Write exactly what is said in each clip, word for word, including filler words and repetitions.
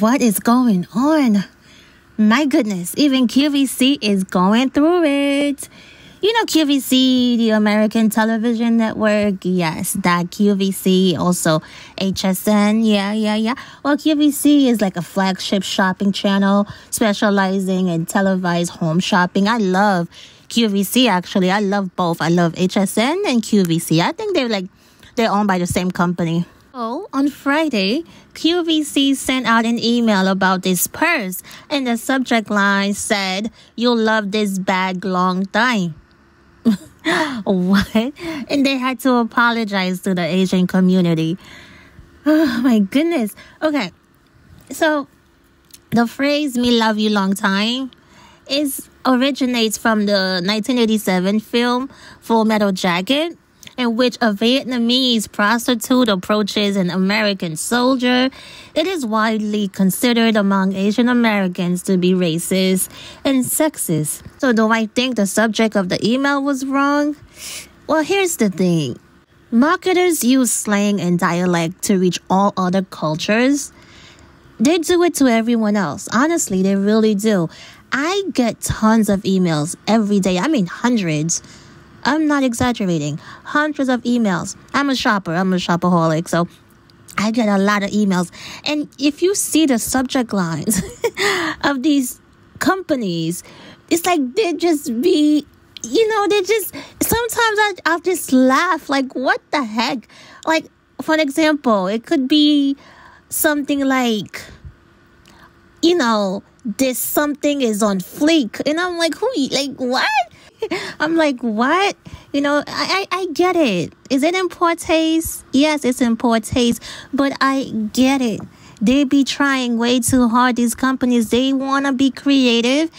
What is going on? My goodness, even Q V C is going through it. You know Q V C, the American Television Network, yes, that Q V C, also H S N, yeah, yeah, yeah. Well, Q V C is like a flagship shopping channel specializing in televised home shopping. I love Q V C, actually. I love both. I love H S N and Q V C. I think they're like, they're owned by the same company. So, on Friday, Q V C sent out an email about this purse, and the subject line said, "You'll love this bag long time." What? And they had to apologize to the Asian community. Oh my goodness. Okay, so the phrase "me love you long time" is originates from the nineteen eighty-seven film Full Metal Jacket, in which a Vietnamese prostitute approaches an American soldier. It is widely considered among Asian Americans to be racist and sexist. So do I think the subject of the email was wrong? Well, here's the thing. Marketers use slang and dialect to reach all other cultures. They do it to everyone else. Honestly, they really do. I get tons of emails every day. I mean, hundreds. I'm not exaggerating. Hundreds of emails. I'm a shopper. I'm a shopaholic. So I get a lot of emails. And if you see the subject lines of these companies, it's like they just be, you know, they just, sometimes I, I'll just laugh. Like, what the heck? Like, for example, it could be something like, you know, this something is on fleek. And I'm like, who? Like, what? I'm like, what? You know, I, I, I get it. Is it in poor taste? Yes, it's in poor taste. But I get it. They be trying way too hard. These companies, they want to be creative.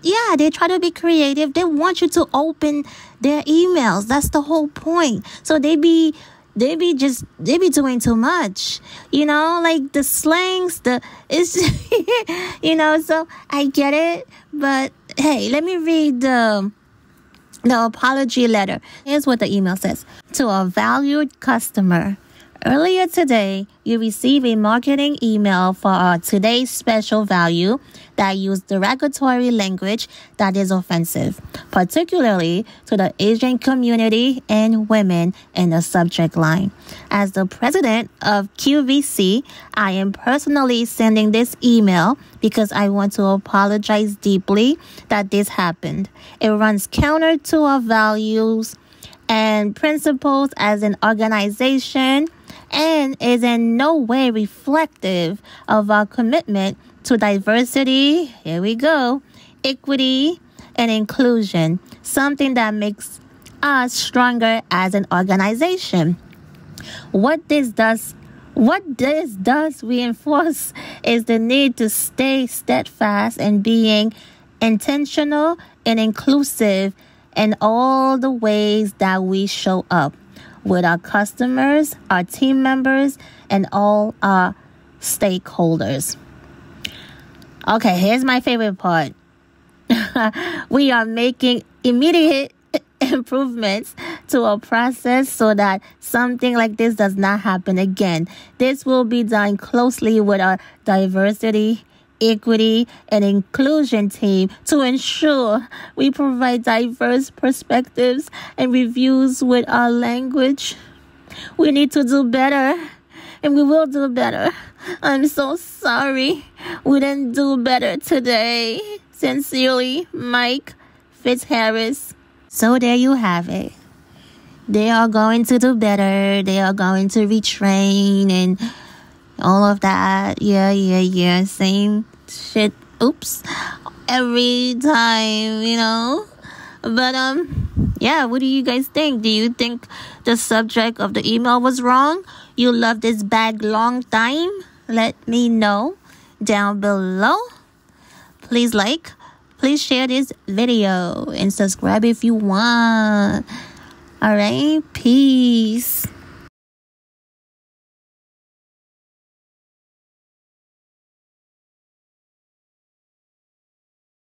Yeah, they try to be creative. They want you to open their emails. That's the whole point. So they be... They be just, they be doing too much, you know, like the slangs, the, it's, you know, so I get it. But hey, let me read the, the apology letter. Here's what the email says. To a valued customer, earlier today, you received a marketing email for our today's special value that used derogatory language that is offensive, particularly to the Asian community and women in the subject line. As the president of Q V C, I am personally sending this email because I want to apologize deeply that this happened. It runs counter to our values and principles as an organization and is in no way reflective of our commitment to diversity, here we go, equity, and inclusion, something that makes us stronger as an organization. What this does, what this does reinforce is the need to stay steadfast in being intentional and inclusive in all the ways that we show up with our customers, our team members, and all our stakeholders. Okay, here's my favorite part. We are making immediate improvements to our process so that something like this does not happen again. This will be done closely with our diversity, equity, and inclusion team to ensure we provide diverse perspectives and reviews with our language. We need to do better, and we will do better. I'm so sorry we didn't do better today. Sincerely, Mike Fitzharris. So there you have it. They are going to do better. They are going to retrain and all of that. Yeah, yeah, yeah. Same shit. Oops. Every time, you know. But, um, yeah, what do you guys think? Do you think the subject of the email was wrong? You love this bag long time? Let me know down below. Please like, please share this video, and subscribe if you want. All right, peace.